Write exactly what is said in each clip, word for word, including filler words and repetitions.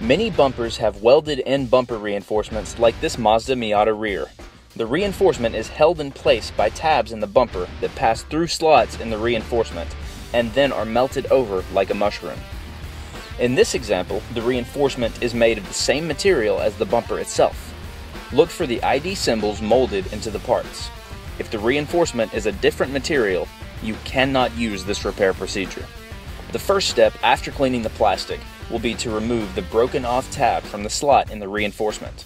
Many bumpers have welded end bumper reinforcements like this Mazda Miata rear. The reinforcement is held in place by tabs in the bumper that pass through slots in the reinforcement and then are melted over like a mushroom. In this example, the reinforcement is made of the same material as the bumper itself. Look for the I D symbols molded into the parts. If the reinforcement is a different material, you cannot use this repair procedure. The first step after cleaning the plastic will be to remove the broken off tab from the slot in the reinforcement.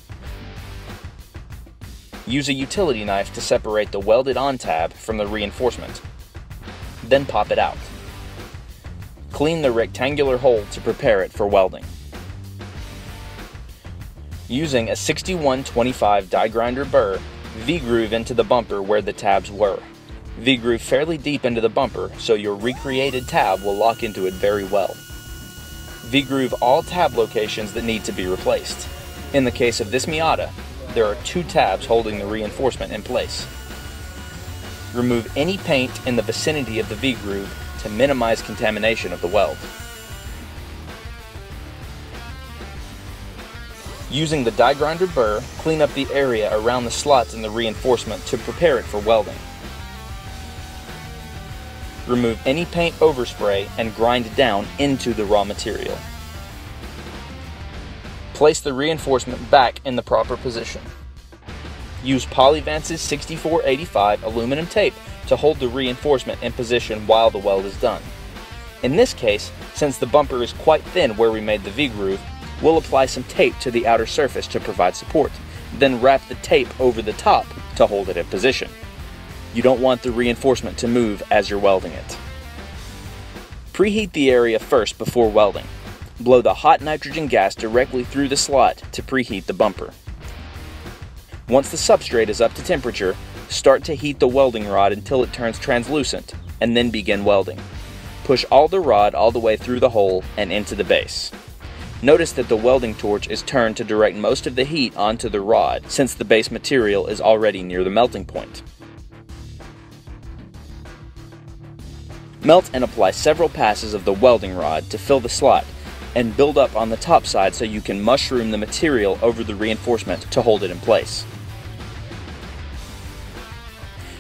Use a utility knife to separate the welded on tab from the reinforcement, then pop it out. Clean the rectangular hole to prepare it for welding. Using a sixty-one twenty-five die grinder burr, V-groove into the bumper where the tabs were. V-groove fairly deep into the bumper so your recreated tab will lock into it very well. V-groove all tab locations that need to be replaced. In the case of this Miata, there are two tabs holding the reinforcement in place. Remove any paint in the vicinity of the V-groove to minimize contamination of the weld. Using the die grinder burr, clean up the area around the slots in the reinforcement to prepare it for welding. Remove any paint overspray and grind down into the raw material. Place the reinforcement back in the proper position. Use Polyvance's sixty-four eighty-five aluminum tape to hold the reinforcement in position while the weld is done. In this case, since the bumper is quite thin where we made the V-groove, we'll apply some tape to the outer surface to provide support, then wrap the tape over the top to hold it in position. You don't want the reinforcement to move as you're welding it. Preheat the area first before welding. Blow the hot nitrogen gas directly through the slot to preheat the bumper. Once the substrate is up to temperature, start to heat the welding rod until it turns translucent, and then begin welding. Push all the rod all the way through the hole and into the base. Notice that the welding torch is turned to direct most of the heat onto the rod, since the base material is already near the melting point. Melt and apply several passes of the welding rod to fill the slot and build up on the top side so you can mushroom the material over the reinforcement to hold it in place.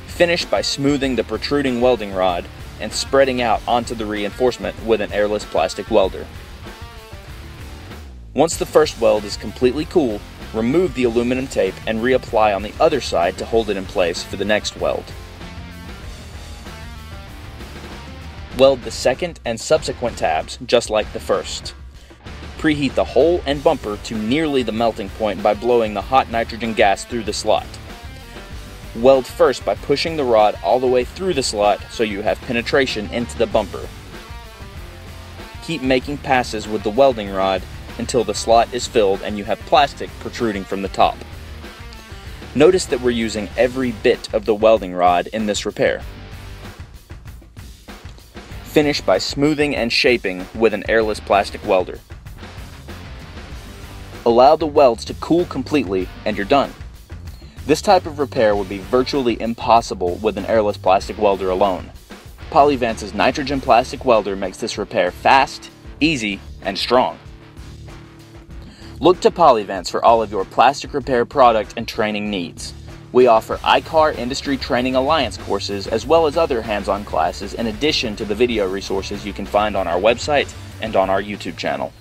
Finish by smoothing the protruding welding rod and spreading out onto the reinforcement with an airless plastic welder. Once the first weld is completely cool, remove the aluminum tape and reapply on the other side to hold it in place for the next weld. Weld the second and subsequent tabs just like the first. Preheat the hole and bumper to nearly the melting point by blowing the hot nitrogen gas through the slot. Weld first by pushing the rod all the way through the slot so you have penetration into the bumper. Keep making passes with the welding rod until the slot is filled and you have plastic protruding from the top. Notice that we're using every bit of the welding rod in this repair. Finish by smoothing and shaping with an airless plastic welder. Allow the welds to cool completely and you're done. This type of repair would be virtually impossible with an airless plastic welder alone. Polyvance's Nitrogen Plastic Welder makes this repair fast, easy, and strong. Look to Polyvance for all of your plastic repair product and training needs. We offer I C A R Industry Training Alliance courses as well as other hands-on classes in addition to the video resources you can find on our website and on our YouTube channel.